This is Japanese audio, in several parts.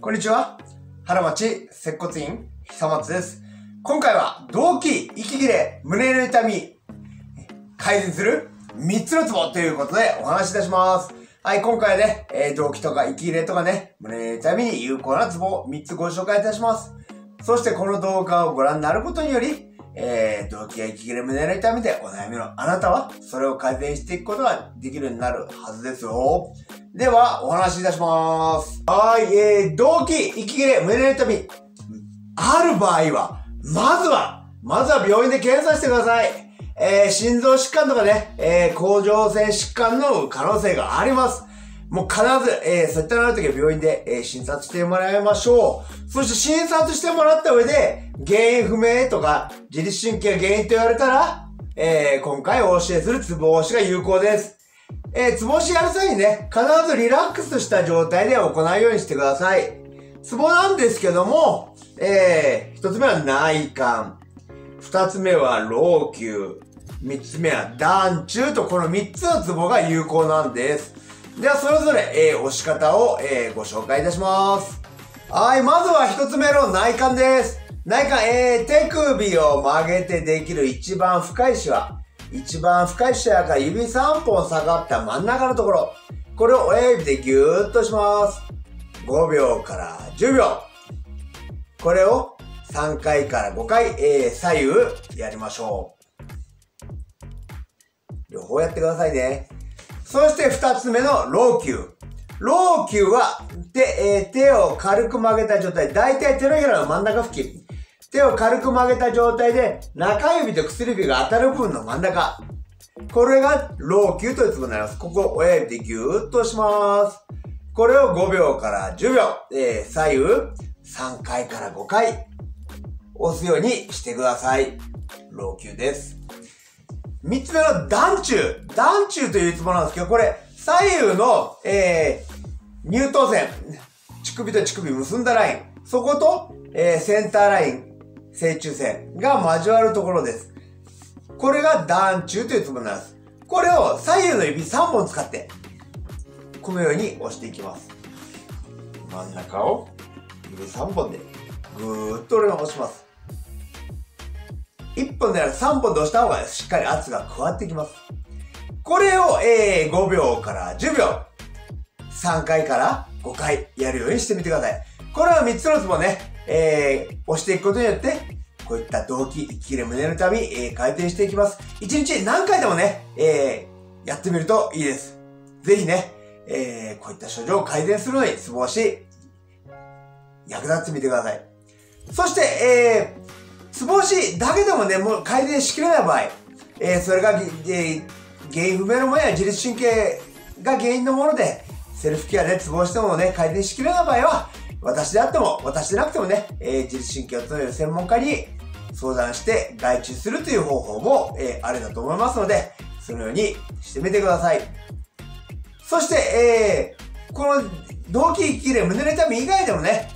こんにちは。原町接骨院久松です。今回は動悸、息切れ、胸の痛み、改善する3つのツボということでお話しいたします。はい、今回はね、動悸とか息切れとかね、胸の痛みに有効なツボを3つご紹介いたします。そしてこの動画をご覧になることにより、動悸や息切れ、胸の痛みでお悩みのあなたは、それを改善していくことができるようになるはずですよ。では、お話しいたします。はい、動悸、息切れ、胸の痛み、ある場合は、まずは病院で検査してください。心臓疾患とかね、甲状腺疾患の可能性があります。もう必ず、そういったなるときは病院で、診察してもらいましょう。そして診察してもらった上で、原因不明とか、自律神経が原因と言われたら、今回お教えするツボ押しが有効です。ツボ押しやる際にね、必ずリラックスした状態で行うようにしてください。ツボなんですけども、一つ目は内観、二つ目は老朽、三つ目は団中と、この三つのツボが有効なんです。では、それぞれ、押し方を、ご紹介いたします。はい、まずは一つ目の内観です。内観、手首を曲げてできる一番深いシワ。一番深いシワから指3本下がった真ん中のところ。これを親指でぎゅーっとします。5秒から10秒。これを3回から5回、左右やりましょう。両方やってくださいね。そして二つ目のローキュー。ローキューは手を軽く曲げた状態。だいたい手のひらの真ん中付近。手を軽く曲げた状態で中指と薬指が当たる部分の真ん中。これがローキューというツボになります。ここを親指でぎゅーっとします。これを5秒から10秒。左右3回から5回押すようにしてください。ローキューです。三つ目の団中。団中というツボなんですけど、これ、左右の、乳頭線。乳首と乳首結んだライン。そこと、センターライン、正中線が交わるところです。これが団中というツボになります。これを左右の指3本使って、このように押していきます。真ん中を指3本で、ぐーっと俺が押します。1本であれば3本で押した方がしっかり圧が加わってきます。これを、5秒から10秒、3回から5回やるようにしてみてください。これは3つのツボね、押していくことによって、こういった動悸、息切れ、胸の痛み、改善していきます。1日何回でもね、やってみるといいです。ぜひね、こういった症状を改善するのにツボ押し、役立ってみてください。そして、ツボ押しだけでもね、もう改善しきれない場合、それが、原因不明のものや自律神経が原因のもので、セルフケアでツボ押してもね、改善しきれない場合は、私であっても、私でなくてもね、自律神経を務める専門家に相談して外注するという方法も、あるだと思いますので、そのようにしてみてください。そして、この、動悸、息切れ、胸の痛み以外でもね、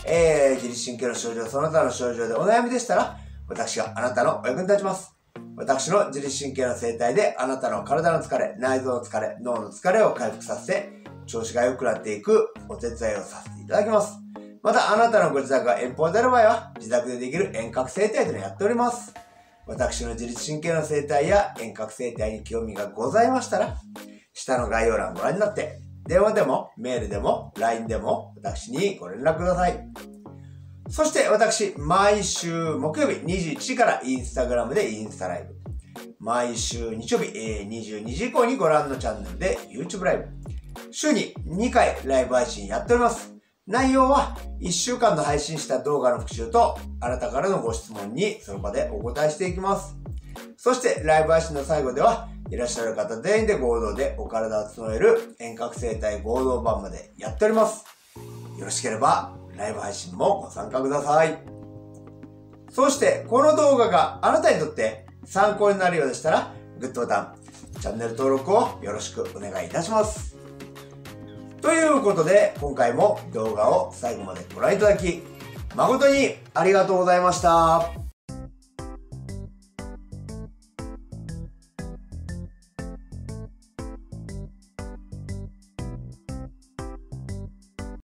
自律神経の症状、その他の症状でお悩みでしたら、私があなたのお役に立ちます。私の自律神経の生態であなたの体の疲れ、内臓の疲れ、脳の疲れを回復させて、調子が良くなっていくお手伝いをさせていただきます。また、あなたのご自宅が遠方である場合は、自宅でできる遠隔整体というのをやっております。私の自律神経の生態や遠隔整体に興味がございましたら、下の概要欄をご覧になって、電話でも、メールでも、LINE でも、私にご連絡ください。そして私、毎週木曜日21時からインスタグラムでインスタライブ。毎週日曜日22時以降にご覧のチャンネルで YouTube ライブ。週に2回ライブ配信やっております。内容は1週間の配信した動画の復習と、あなたからのご質問にその場でお答えしていきます。そしてライブ配信の最後では、いらっしゃる方全員で合同でお体を整える遠隔整体合同版までやっております。よろしければ、ライブ配信もご参加ください。そして、この動画があなたにとって参考になるようでしたら、グッドボタン、チャンネル登録をよろしくお願いいたします。ということで、今回も動画を最後までご覧いただき、誠にありがとうございました。